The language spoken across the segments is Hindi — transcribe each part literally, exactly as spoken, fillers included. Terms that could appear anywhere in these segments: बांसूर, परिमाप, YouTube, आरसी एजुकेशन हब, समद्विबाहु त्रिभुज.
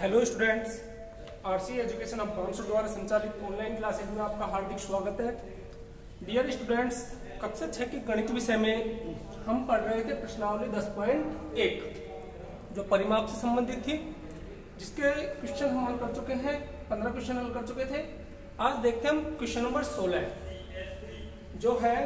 Hello students, आरसी एजुकेशन हब बांसूर द्वारा संचालित ऑनलाइन क्लासेज में आपका हार्दिक स्वागत है। डियर स्टूडेंट्स, कक्षा छः के गणित विषय में हम पढ़ रहे थे प्रश्नावली दस पॉइंट एक जो परिमाप से संबंधित थी, जिसके क्वेश्चन हम हल कर चुके हैं। पंद्रह क्वेश्चन हल कर चुके थे। आज देखते हैं हम क्वेश्चन नंबर सोलह जो है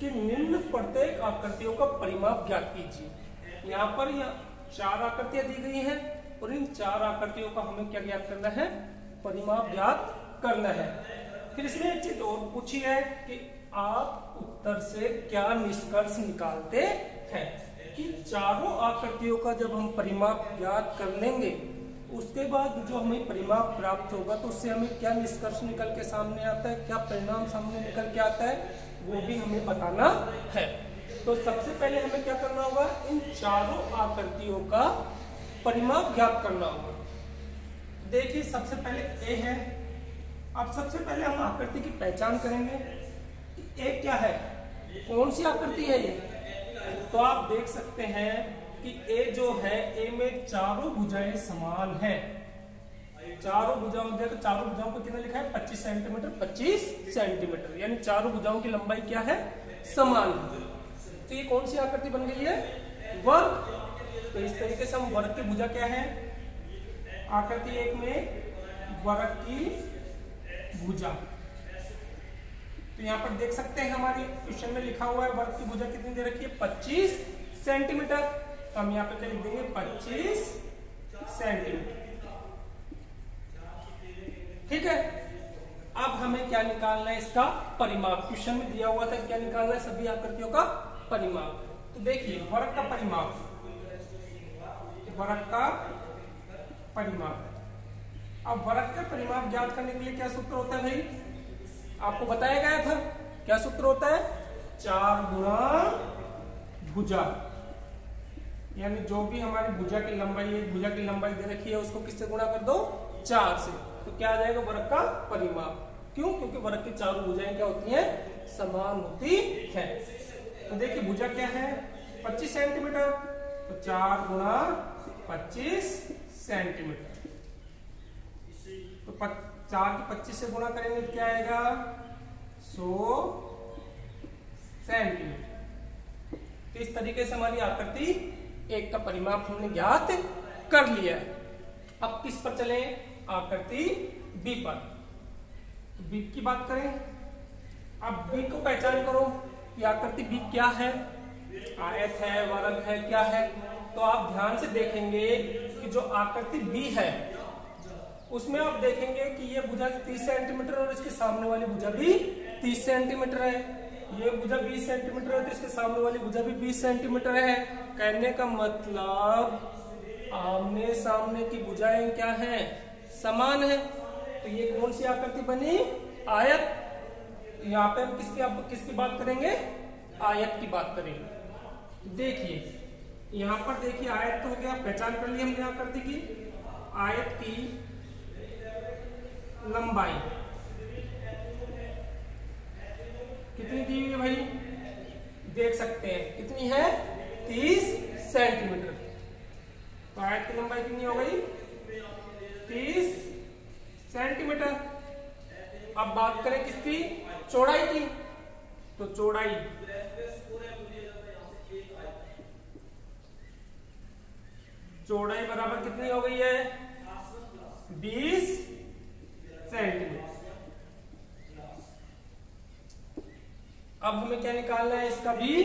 कि निम्न प्रत्येक आकृतियों का परिमाप ज्ञात कीजिए। यहाँ पर यह चार आकृतियां दी गई हैं और इन चार आकृतियों का हमें क्या ज्ञात करना है? परिमाप ज्ञात करना है। फिर इसमें एक चीज और पूछी है कि आप उत्तर से क्या निष्कर्ष निकालते हैं कि चारों आकृतियों का जब हम परिमाप ज्ञात कर लेंगे उसके बाद जो हमें परिमाप प्राप्त होगा तो उससे हमें क्या निष्कर्ष निकल के सामने आता है, क्या परिणाम सामने निकल के आता है, वो भी हमें बताना है। तो सबसे पहले हमें क्या करना होगा? इन चारों आकृतियों का परिमाप ज्ञात करना होगा। देखिए, सबसे पहले ए है। अब सबसे पहले हम आकृति की पहचान करेंगे कि ए क्या है, कौन सी आकृति है ये। तो आप देख सकते हैं कि ए जो है, ए में चारों भुजाएं समान हैं। चारों भुजाओं देखो, चारों भुजाओं पर कितना लिखा है? पच्चीस सेंटीमीटर, पच्चीस सेंटीमीटर, यानी चारों भुजाओं की लंबाई क्या है? समान। तो ये कौन सी आकृति बन गई है? वर्ग। तो इस तरीके से हम वर्ग की भुजा क्या है? आकृति एक में वर्ग की भुजा। तो यहाँ पर देख सकते हैं हमारे क्वेश्चन में लिखा हुआ है वर्ग की भुजा कितनी दे रखी है? पच्चीस सेंटीमीटर। तो हम यहाँ पे क्या लिख देंगे? पच्चीस सेंटीमीटर। ठीक है, अब हमें क्या निकालना है? इसका परिमाप। क्वेश्चन में दिया हुआ था क्या निकालना है? सभी आकृतियों का परिमाप। तो देखिए, वर्ग का परिमाप, वर्ग का परिमाप। अब वर्ग का परिमाप ज्ञात करने के लिए क्या सूत्र होता है भाई? आपको बताया गया था क्या सूत्र होता है? चार गुणा भुजा, यानी जो भी हमारी भुजा की लंबाई, एक भुजा की लंबाई दे रखी है उसको किससे गुणा कर दो? चार से। तो क्या आ जाएगा? वर्ग का परिमाप। क्यों? क्योंकि वर्ग की चारों भुजाएं क्या होती हैं? समान होती हैं। तो देखिए, भुजा क्या है? पच्चीस सेंटीमीटर। तो चार गुणा पच्चीस सेंटीमीटर। तो चार की पच्चीस से गुणा करेंगे तो क्या आएगा? सौ सेंटीमीटर। तो इस तरीके से हमारी आकृति एक का परिमाप हमने ज्ञात कर लिया है। अब किस पर चले? आकृति बी पर। तो बी की बात करें। अब बी को पहचान करो कि आकृति बी क्या है? आयत है, वर्ग है, क्या है? तो आप ध्यान से देखेंगे कि जो आकृति बी है उसमें आप देखेंगे कि ये भुजा तीस सेंटीमीटर और इसके सामने वाली भुजा भी तीस सेंटीमीटर है। ये भुजा बीस सेंटीमीटर है तो इसके सामने वाली भुजा भी बीस सेंटीमीटर है। कहने का मतलब आमने सामने की भुजाएं क्या है? समान है। तो ये कौन सी आकृति बनी? आयत। यहाँ पे हम किसकी किसकी बात करेंगे? आयत की बात करेंगे। देखिए, यहाँ पर देखिए आयत तो हो गया, पहचान कर ली हमने आकृति की। आयत की लंबाई कितनी दी हुई है भाई? देख सकते हैं कितनी है? तीस सेंटीमीटर। तो आयत की लंबाई कितनी हो गई? तीस सेंटीमीटर। अब बात करें किसकी? चौड़ाई की। तो चौड़ाई, चौड़ाई बराबर कितनी हो गई है? बीस सेंटीमीटर। अब हमें क्या निकालना है? इसका भी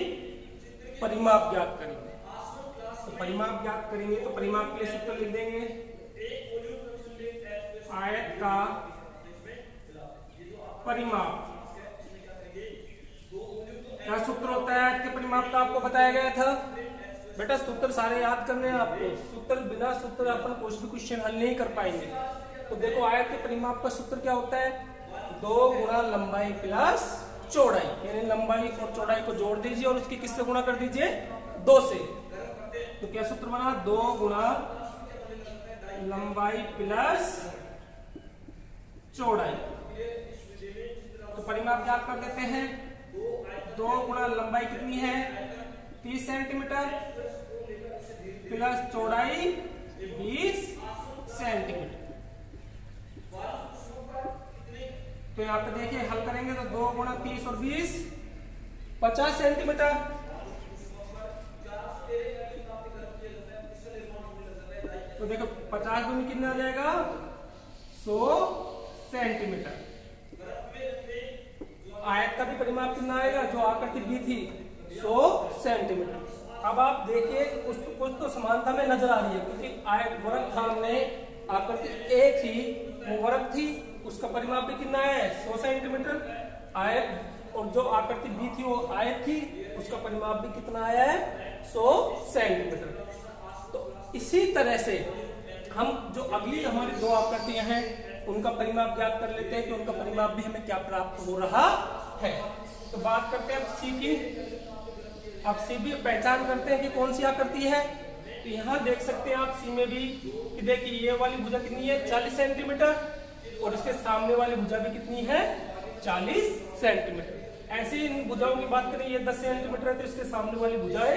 परिमाप ज्ञात करेंगे। तो परिमाप ज्ञात करेंगे तो परिमाप के लिए सूत्र लिख देंगे आयत का परिमाप। क्या सूत्र होता है आयत के परिमाप का? आपको बताया गया था बेटा। सूत्र सारे याद करने हैं आपको। सूत्र, बिना सूत्र अपन कुछ भी क्वेश्चन हल नहीं कर पाएंगे। तो देखो, आयत के परिमाप का सूत्र क्या होता है? दो गुणा लंबाई प्लस चौड़ाई, यानी लंबाई और चौड़ाई को जोड़ दीजिए और उसकी किससे गुणा कर दीजिए? दो से। तो क्या सूत्र बना? दो गुणा लंबाई प्लस चौड़ाई। तो परिमाप ज्ञात कर देते हैं। दो गुणा लंबाई कितनी है? तीस सेंटीमीटर प्लस चौड़ाई बीस सेंटीमीटर। तो यहाँ पे देखिए हल करेंगे तो दो गुणा तीस और बीस पचास सेंटीमीटर। तो देखो पचास गुना कितना आ जाएगा सौ सेंटीमीटर। आयत का भी परिमाप कितना आएगा, जो आकृति दी थी सौ सेंटीमीटर। अब आप देखिए कुछ तो कुछ तो समानता में नजर आ रही है, क्योंकि आयत वर्ग था, हमने आकृति ए थी वो वर्ग थी, उसका परिमाप भी कितना है सौ सेंटीमीटर आयत, और जो आकृति बी थी वो आयत थी, उसका परिमाप भी कितना आया है सौ सेंटीमीटर। तो इसी तरह से हम जो अगली हमारी दो आकृतियां हैं उनका परिमाप ज्ञात कर लेते हैं कि उनका परिमाप भी हमें क्या प्राप्त हो रहा है। तो बात करते हैं अब सी की। अब सी भी पहचान करते हैं कि कौन सी आकृति है। तो यहाँ देख सकते हैं आप सी में भी कि देखिए ये वाली भुजा कितनी है चालीस सेंटीमीटर, और इसके सामने वाली भुजा भी कितनी है चालीस सेंटीमीटर। ऐसे ही इन भुजाओं की बात करें, ये दस सेंटीमीटर है तो इसके सामने वाली भुजा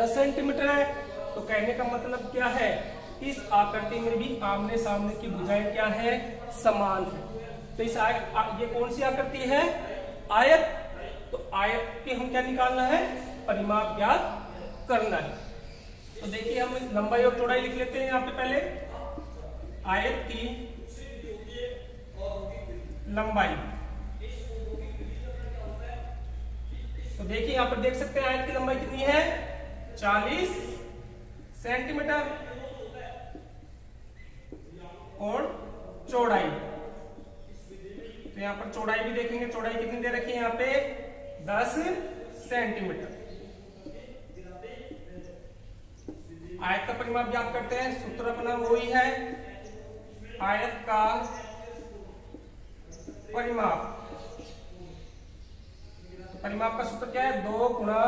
दस सेंटीमीटर है। तो कहने का मतलब क्या है, इस आकृति में भी आमने सामने की भुजाएं क्या है समान है। तो इस आ, ये कौन सी आकृति है आयत। तो आयत के हम क्या निकालना है परिमाप ज्ञात करना है। तो देखिए हम लंबाई और चौड़ाई लिख लेते हैं यहाँ पे। पहले आयत की लंबाई, तो देखिए यहाँ पर देख सकते हैं आयत की लंबाई कितनी है चालीस सेंटीमीटर, और चौड़ाई, तो यहाँ पर चौड़ाई भी देखेंगे, चौड़ाई कितनी दे रखी है यहाँ पे दस सेंटीमीटर। आयत का परिमाप ज्ञात करते हैं, सूत्र अपना वही है आयत का परिमाप। तो परिमाप का सूत्र क्या है, दो गुणा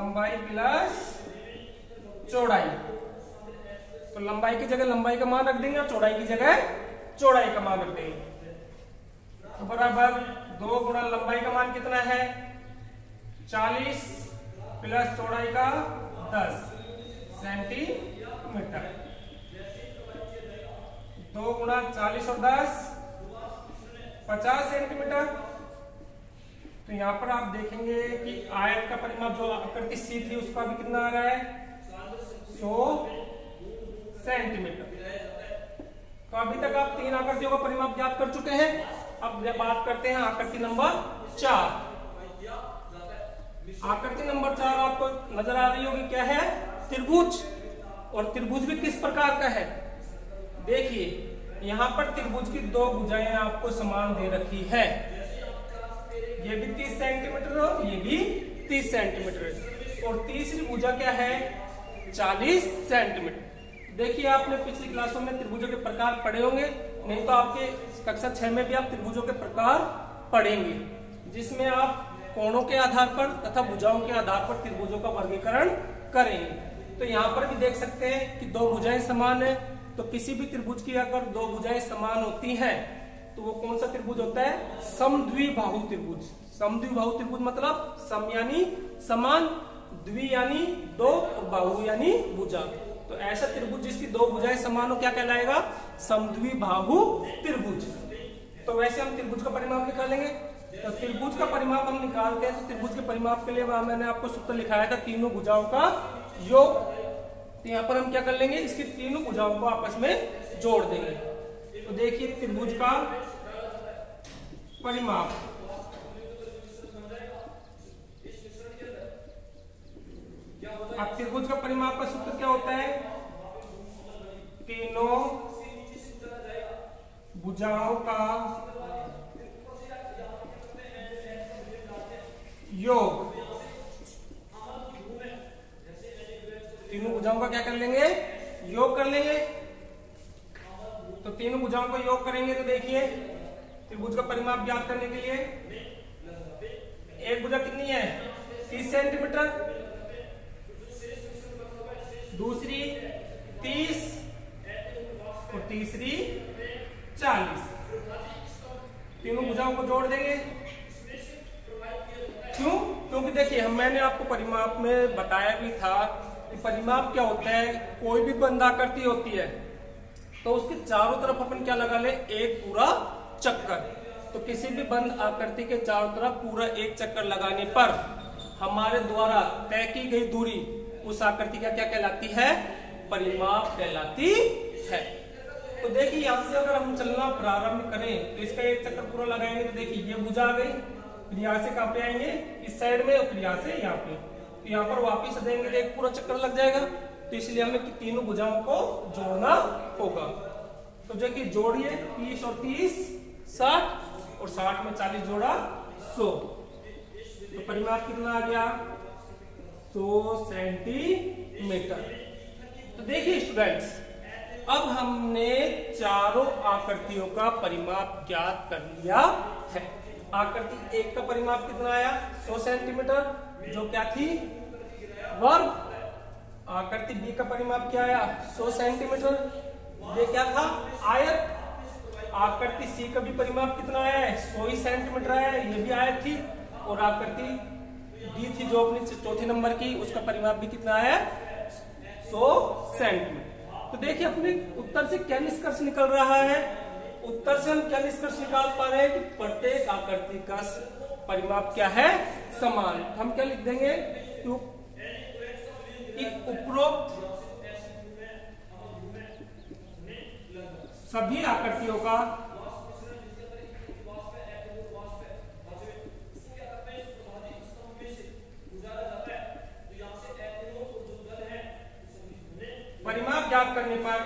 लंबाई प्लस चौड़ाई। तो लंबाई की जगह लंबाई का मान रख देंगे और चौड़ाई की जगह चौड़ाई का मान रख देंगे। तो बराबर दो गुणा लंबाई का मान कितना है चालीस प्लस चौड़ाई का दस सेंटीमीटर। दो गुणा चालीस और दस पचास सेंटीमीटर। तो यहाँ पर आप देखेंगे कि आयत का परिमाप जो आकृति सी थी उसका भी कितना आ रहा है सौ सेंटीमीटर। तो अभी तक आप तीन आकृतियों का परिमाप ज्ञात कर चुके हैं। अब बात करते हैं आकृति नंबर चार। आकृति नंबर चार आपको नजर आ रही होगी, क्या है त्रिभुज, और त्रिभुज भी किस प्रकार का है। देखिए यहाँ पर त्रिभुज की दो भुजाएं आपको समान दे रखी है, ये भी तीस सेंटीमीटर और ये भी तीस सेंटीमीटर, और तीसरी भुजा क्या है चालीस सेंटीमीटर। देखिए आपने पिछली क्लासों में त्रिभुजों के प्रकार पढ़े होंगे, नहीं तो आपके कक्षा छह में भी आप त्रिभुजों के प्रकार पढ़ेंगे, जिसमें आप कोणों के आधार पर तथा भुजाओं के आधार पर त्रिभुजों का वर्गीकरण करेंगे। तो यहाँ पर भी देख सकते हैं कि दो भुजाएं समान है, तो किसी भी त्रिभुज की अगर दो भुजाएं समान होती है तो वो कौन सा त्रिभुज होता है समद्विबाहु त्रिभुज। समद्विबाहु त्रिभुज मतलब सम यानी समान, द्वि यानी दो, और बाहु यानी भुजा। तो ऐसा त्रिभुज जिसकी दो भुजाएं समान हो क्या कहलाएगा समद्विबाहु त्रिभुज। तो वैसे हम त्रिभुज का परिमाप निकालेंगे। तो त्रिभुज का परिमाप हम निकालते हैं, तो त्रिभुज के परिमाप के लिए मैंने आपको सूत्र लिखाया था तीनों भुजाओं का योग। तो यहाँ पर हम क्या कर लेंगे, इसकी तीनों भुजाओं को आपस में जोड़ देंगे। तो देखिए त्रिभुज का परिमाप, अब त्रिभुज का परिमाप का सूत्र क्या होता है तीनों भुजाओं का योग। तीनों भुजाओं का क्या कर लेंगे योग कर लेंगे। तो तीनों भुजाओं का योग करेंगे तो देखिए त्रिभुज का परिमाप ज्ञात करने के लिए एक भुजा कितनी है तीस सेंटीमीटर, दूसरी तीस और तीसरी चालीस। तीनों भुजाओं को जोड़ देंगे, क्यों, क्योंकि देखिए हम मैंने आपको परिमाप में बताया भी था कि परिमाप क्या होता है। कोई भी बंद आकृति होती है तो उसके चारों तरफ अपन क्या लगा ले, एक पूरा चक्कर। तो किसी भी बंद आकृति के चारों तरफ पूरा एक चक्कर लगाने पर हमारे द्वारा तय की गई दूरी उस आकृति का क्या कहलाती है, परिमाप कहलाती है। तो देखिए यहां से अगर हम चलना प्रारंभ करें तो इसका एक चक्कर पूरा लगाएंगे तो देखिए ये भुजा आ गई, फिर यहाँ से कहाँ पे आएंगे इस साइड में, फिर यहाँ से यहाँ पे, तो यहाँ पर वापिस देंगे तो एक पूरा चक्कर लग जाएगा। तो इसलिए हमें तीनों भुजाओं को जोड़ना होगा। तो जो कि जोड़िए तीस और तीस साठ और साठ में चालीस जोड़ा सौ, तो परिमाप कितना आ गया सौ सेंटीमीटर। तो देखिए स्टूडेंट्स अब हमने चारों आकृतियों का परिमाप ज्ञात कर लिया है। आकृति एक का परिमाप कितना आया सौ सेंटीमीटर जो क्या थी वर्ग। आकृति बी का परिमाप क्या आया सौ सेंटीमीटर, ये क्या था आयत। आकृति सी का भी परिमाप कितना आया है सौ ही सेंटीमीटर आया, ये भी आयत थी। और आकृति डी थी जो अपनी चौथे नंबर की, उसका परिमाप भी कितना आया सौ सेंटीमीटर। तो देखिए अपने उत्तर से क्या निष्कर्ष निकल रहा है, उत्तर से हम क्या निष्कर्ष निकाल पा रहे हैं कि प्रत्येक आकृति का परिमाप क्या है समान। हम क्या लिख देंगे कि उपरोक्त सभी आकृतियों का परिमाप ज्ञात करने पर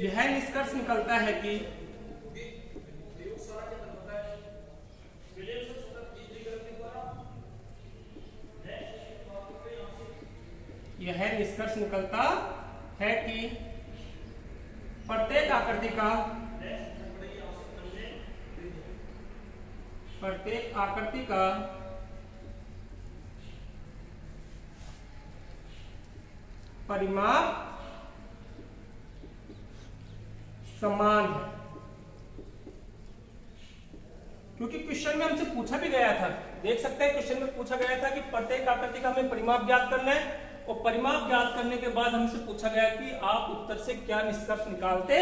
यह निष्कर्ष निकलता है कि यह निष्कर्ष निकलता है कि प्रत्येक आकृति का प्रत्येक आकृति का परिमाप समान है। क्योंकि क्वेश्चन में हमसे पूछा भी गया था, देख सकते हैं क्वेश्चन में पूछा गया था कि प्रत्येक आकृति का हमें परिमाप ज्ञात करना है और परिमाप ज्ञात करने के बाद हमसे पूछा गया कि आप उत्तर से क्या निष्कर्ष निकालते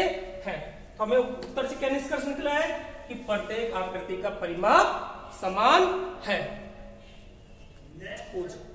हैं। तो हमें उत्तर से क्या निष्कर्ष निकला है कि प्रत्येक आकृति का परिमाप समान है।